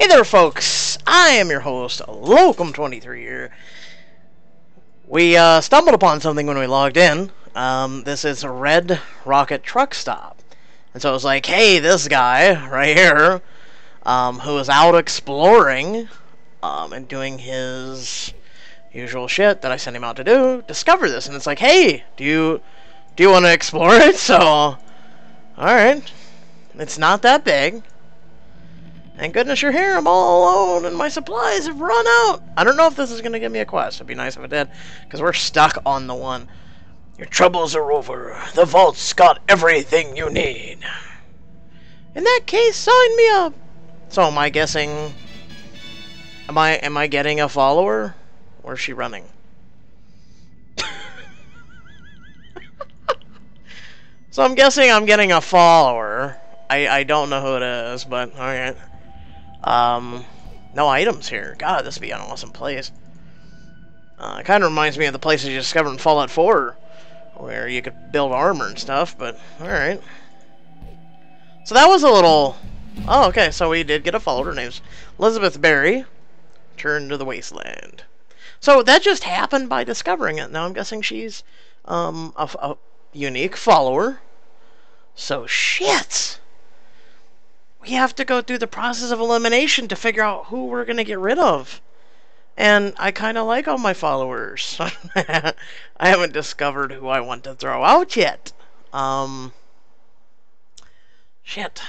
Hey there folks, I am your host, Lokim23 here. We stumbled upon something when we logged in. This is Red Rocket Truck Stop. And so I was like, hey, this guy right here, who is out exploring and doing his usual shit that I sent him out to do, discovered this. And it's like, hey, do you want to explore it? So, alright, it's not that big. Thank goodness you're here, I'm all alone, and my supplies have run out! I don't know if this is gonna give me a quest. It'd be nice if it did, because we're stuck on the one. Your troubles are over. The vault's got everything you need. In that case, sign me up! So, am I guessing... Am I getting a follower? Or is she running? So I'm guessing I'm getting a follower. I don't know who it is, but alright. No items here. God, this would be an awesome place. It kind of reminds me of the places you discovered in Fallout 4, where you could build armor and stuff, but alright. So that was a little... Oh, okay, so we did get a follower. Her name's Elizabeth Barry. Turn to the Wasteland. So that just happened by discovering it. Now I'm guessing she's a unique follower. So shit! We have to go through the process of elimination to figure out who we're going to get rid of. And I kind of like all my followers. I haven't discovered who I want to throw out yet. Shit.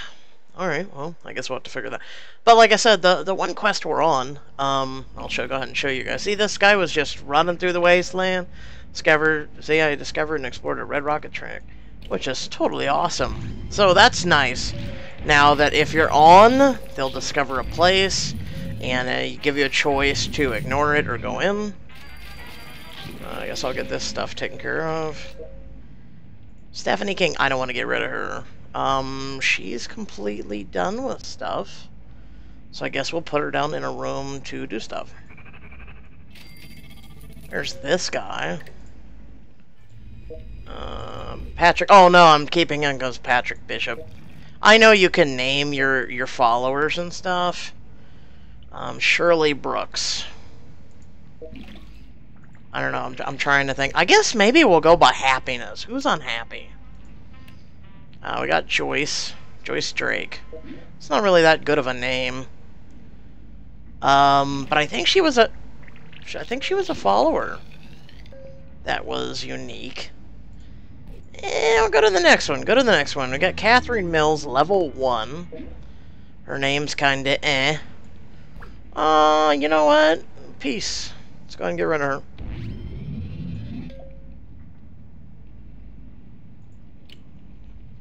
Alright, well, I guess we'll have to figure that. But like I said, the one quest we're on, go ahead and show you guys. See, this guy was just running throrough the wasteland. See, I discovered and explored a Red Rocket Truck, which is totally awesome. So that's nice. Now that if you're on, they'll discover a place, and give you a choice to ignore it or go in. I guess I'll get this stuff taken care of. Stephanie King, I don't want to get rid of her. She's completely done with stuff. So I guess we'll put her down in a room to do stuff. There's this guy. Patrick, oh no, I'm keeping on goes Patrick Bishop. I know you can name your followers and stuff. Shirley Brooks. I don't know. I'm trying to think. I guess maybe we'll go by happiness. Who's unhappy? We got Joyce Drake. It's not really that good of a name. But I think she was a follower. That was unique. And we'll go to the next one. We got Catherine Mills, level 1. Her name's kinda eh. You know what? Peace. Let's go ahead and get rid of her.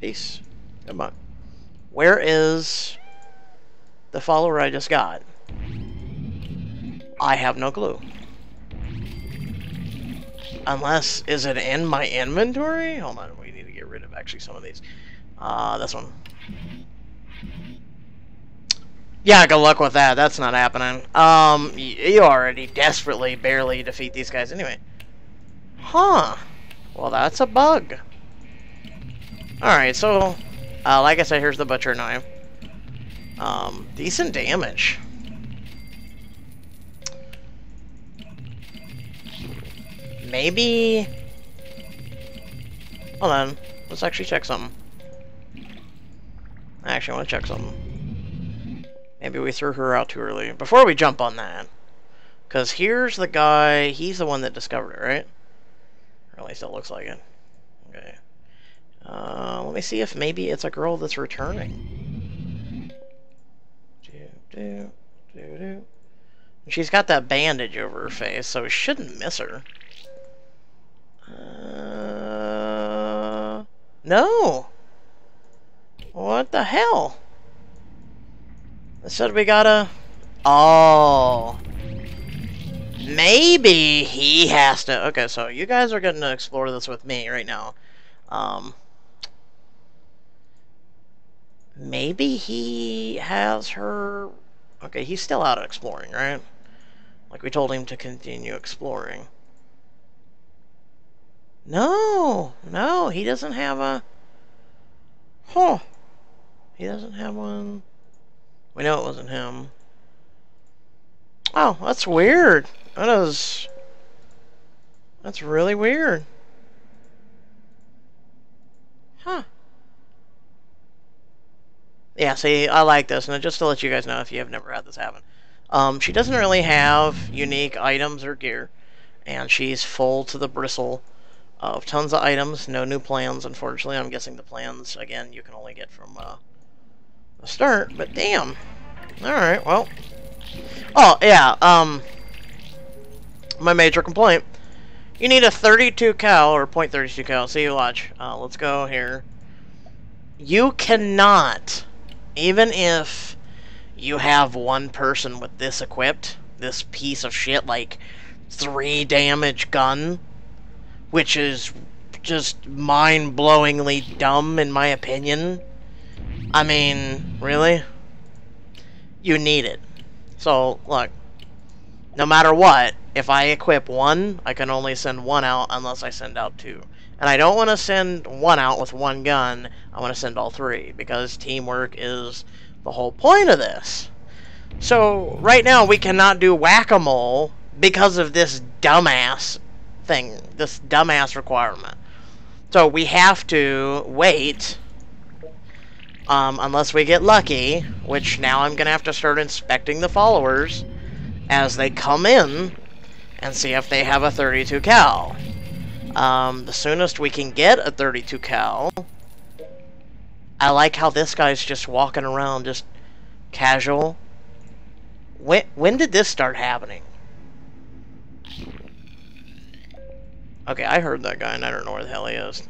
Peace. Come on. Where is the follower I just got? I have no clue. Unless, is it in my inventory? Hold on, we need to get rid of actually some of these. This one. Yeah, good luck with that. That's not happening. You already desperately, barely defeat these guys anyway. Huh. Well, that's a bug. Alright, so, like I said, here's the butcher knife. Decent damage. Maybe... Hold on. Let's actually check something. I want to check something. Maybe we threw her out too early. Before we jump on that. Because here's the guy. He's the one that discovered it, right? Or at least it looks like it. Okay. Let me see if maybe it's a girl that's returning. She's got that bandage over her face, so we shouldn't miss her. No! What the hell? I said we gotta... Oh! Maybe he has to... Okay, so you guys are getting to explore this with me right now. Maybe he has her... Okay, he's still out exploring, right? Like we told him to continue exploring. No! No, he doesn't have a... Huh. He doesn't have one. We know it wasn't him. Oh, that's weird. That is... that's really weird. Huh. Yeah, see, I like this, and just to let you guys know if you have never had this happen. She doesn't really have unique items or gear, and she's full to the bristle of tons of items, no new plans, unfortunately. I'm guessing the plans, again, you can only get from the start, but damn. Alright, well. Oh, yeah, my major complaint. You need a 32 cal, or .32 cal, so you watch. Let's go here. You cannot, even if you have one person with this equipped, this piece of shit, like, 3 damage gun, which is just mind-blowingly dumb, in my opinion. I mean, really? You need it. So, look, no matter what, if I equip one, I can only send one out unless I send out 2. And I don't want to send one out with one gun, I want to send all 3, because teamwork is the whole point of this. So, right now, we cannot do whack-a-mole because of this dumbass thing, this dumbass requirement. So, we have to wait, unless we get lucky, which now I'm going to have to start inspecting the followers as they come in and see if they have a 32 cal. The soonest we can get a 32 cal. I like how this guy's just walking around, just casual. When did this start happening? Okay, I heard that guy, and I don't know where the hell he is.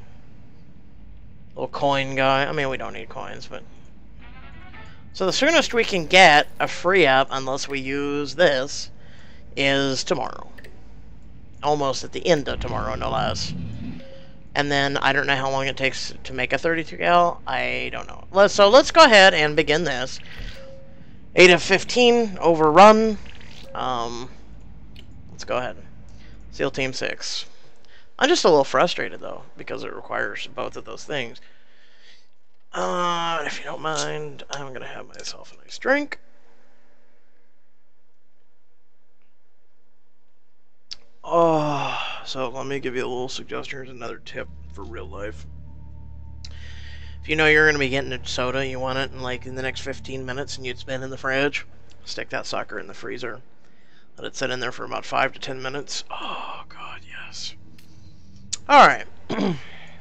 Little coin guy. I mean, we don't need coins, but... so the soonest we can get a free up, unless we use this, is tomorrow. Almost at the end of tomorrow, no less. And then I don't know how long it takes to make a 32 cal. I don't know. So let's go ahead and begin this. 8 of 15, overrun. Let's go ahead. Seal team 6. I'm just a little frustrated though, because it requires both of those things. If you don't mind, I'm gonna have myself a nice drink. Oh, so let me give you a little suggestion. Here's another tip for real life. If you know you're going to be getting a soda, you want it in like in the next 15 minutes and it's been in the fridge, stick that sucker in the freezer. Let it sit in there for about 5 to 10 minutes. Oh, God, yes. Alright.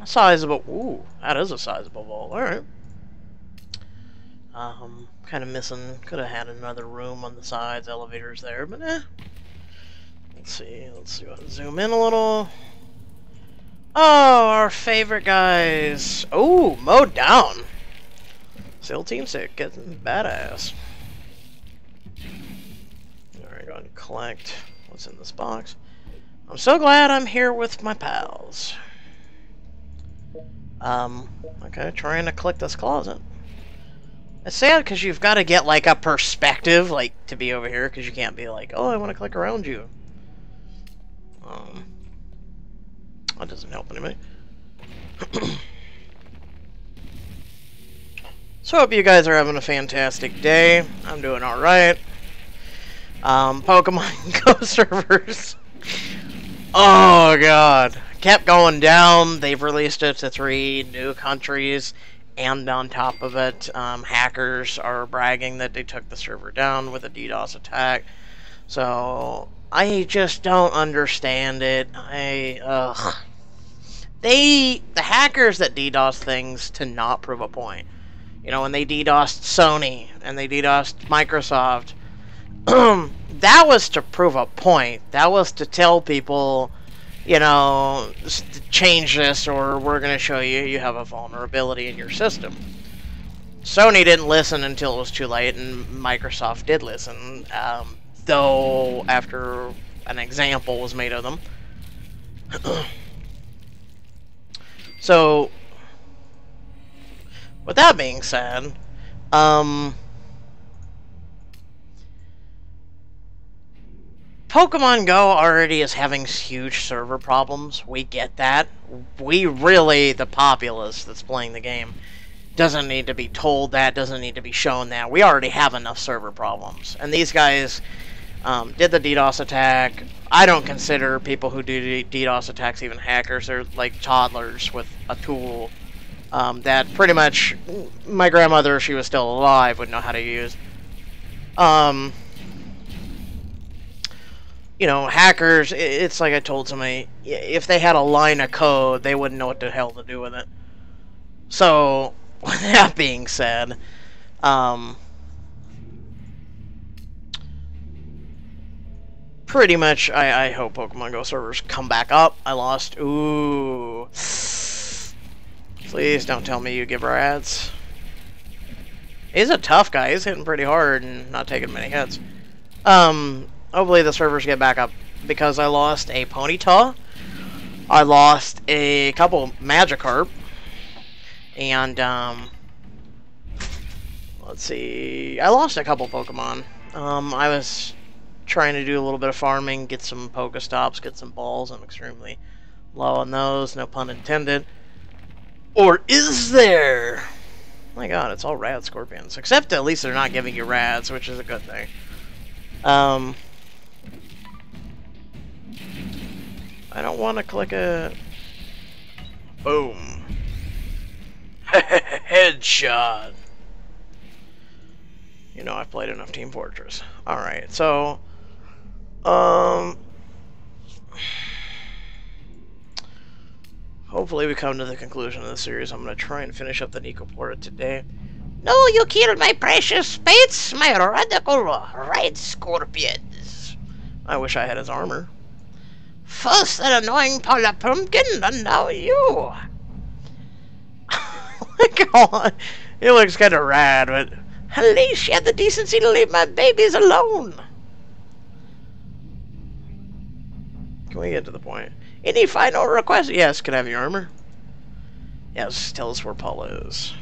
Sizable. Ooh, that is a sizable bowl. Alright. Kind of missing. Could have had another room on the sides, elevators there, but eh. Let's see, zoom in a little. Oh, our favorite guys. Oh, mowed down. Seal team 6, getting badass. Alright, go ahead and collect what's in this box. I'm so glad I'm here with my pals. Okay, trying to collect this closet. It's sad because you've got to get like a perspective, like, to be over here, because you can't be like, oh, I want to click around you. That doesn't help anybody. So I hope you guys are having a fantastic day. I'm doing alright. Pokemon Go servers. Oh God. Kept going down. They've released it to 3 new countries. And on top of it, hackers are bragging that they took the server down with a DDoS attack. So... I just don't understand it. The hackers that DDoS things to not prove a point. You know, when they DDoSed Sony, and they DDoSed Microsoft, that was to prove a point. That was to tell people, you know, change this or we're going to show you you have a vulnerability in your system. Sony didn't listen until it was too late, and Microsoft did listen. Though after an example was made of them. So, with that being said, Pokemon Go already is having huge server problems. We get that. We really, the populace that's playing the game, doesn't need to be told that, doesn't need to be shown that. We already have enough server problems. And these guys... did the DDoS attack. I don't consider people who do DDoS attacks even hackers. They're like toddlers with a tool that pretty much my grandmother, if she was still alive, would know how to use. You know, hackers, it's like I told somebody, if they had a line of code, they wouldn't know what the hell to do with it. So, with that being said, pretty much, I hope Pokemon Go servers come back up. I lost, ooh. Please don't tell me you give rats. He's a tough guy, he's hitting pretty hard and not taking many hits. Hopefully the servers get back up, because I lost a Ponyta, I lost a couple Magikarp, and let's see, I lost a couple Pokemon. I was trying to do a little bit of farming, get some Pokestops, get some balls. I'm extremely low on those, no pun intended. Or is there? My god, it's all Rad Scorpions, except at least they're not giving you rads, which is a good thing. I don't want to click a... Boom. Headshot. You know, I've played enough Team Fortress. Alright, so... Hopefully we come to the conclusion of the series. I'm going to try and finish up the Necropolis today. No, you killed my precious spates, my radical Red Scorpions. I wish I had his armor. First that annoying Paula Pumpkin, and now you. God, he looks kind of rad, but at least she had the decency to leave my babies alone. Can we get to the point? Any final request? Yes, can I have your armor? Yes, tell us where Paula is.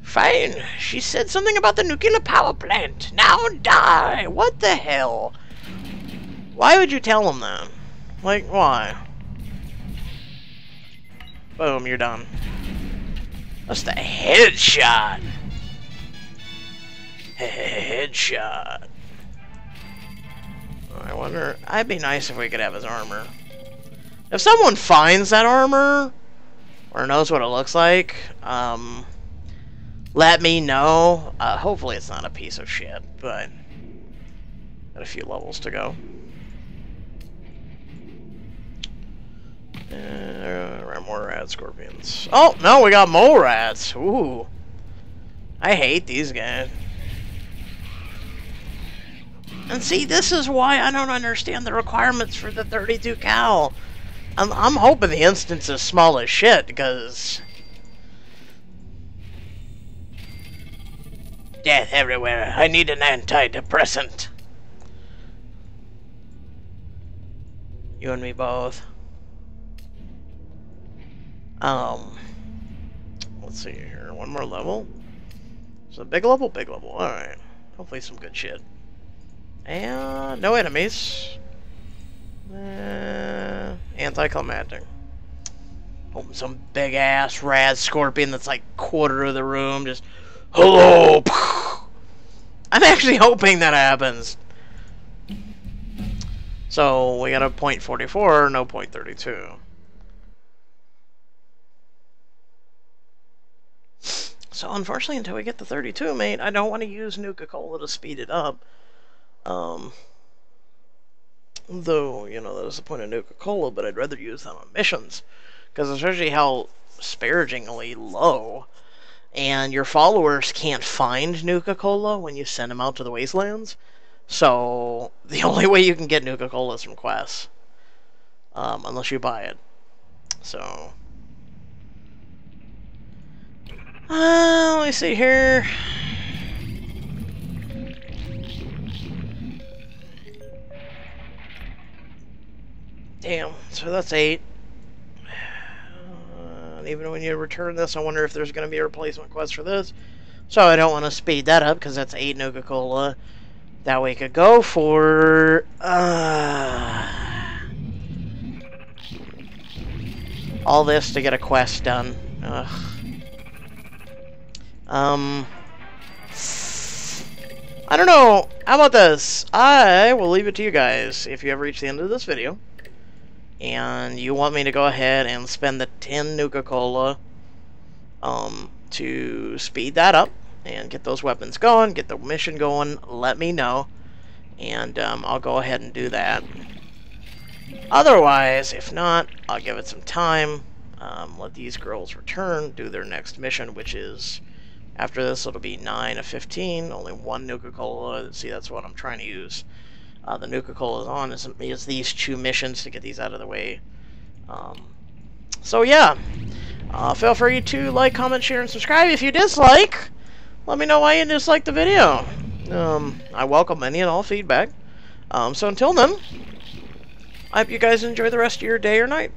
Fine, she said something about the nuclear power plant. Now die! What the hell? Why would you tell him that? Like, why? Boom, you're done. That's the headshot! Headshot. I wonder... I'd be nice if we could have his armor. If someone finds that armor, or knows what it looks like, let me know. Hopefully it's not a piece of shit, but... Got a few levels to go. More Rad Scorpions. Oh, no, we got mole rats. Ooh. I hate these guys. And see, this is why I don't understand the requirements for the 32 cal. I'm hoping the instance is small as shit, because... Death everywhere. I need an antidepressant. You and me both. Let's see here, one more level. So big level, alright. Hopefully some good shit. And no enemies. Anticlimactic. Oh, some big ass rad scorpion that's like quarter of the room, just, hello! I'm actually hoping that happens. So we got a .44, no .32. So unfortunately, until we get the 32, mate, I don't want to use Nuka-Cola to speed it up. Though, you know, that was the point of Nuka-Cola, but I'd rather use them on missions. Because especially how disparagingly low, and your followers can't find Nuka-Cola when you send them out to the Wastelands. So, the only way you can get Nuka-Cola is from quests. Unless you buy it. So... let me see here. Damn, so that's 8. And even when you return this, I wonder if there's going to be a replacement quest for this. So I don't want to speed that up, because that's 8 Nuka-Cola that we could go for. All this to get a quest done. Ugh. I don't know. How about this? I will leave it to you guys if you ever reach the end of this video and you want me to go ahead and spend the 10 Nuka-Cola to speed that up and get those weapons going, get the mission going, let me know, and I'll go ahead and do that. Otherwise, if not, I'll give it some time, let these girls return, do their next mission, which is, after this, it'll be 9 of 15, only one Nuka-Cola. See, that's what I'm trying to use. The Nuka-Cola is on, is these two missions to get these out of the way. So yeah, feel free to like, comment, share, and subscribe. If you dislike, let me know why you disliked the video. I welcome any and all feedback. So until then, I hope you guys enjoy the rest of your day or night.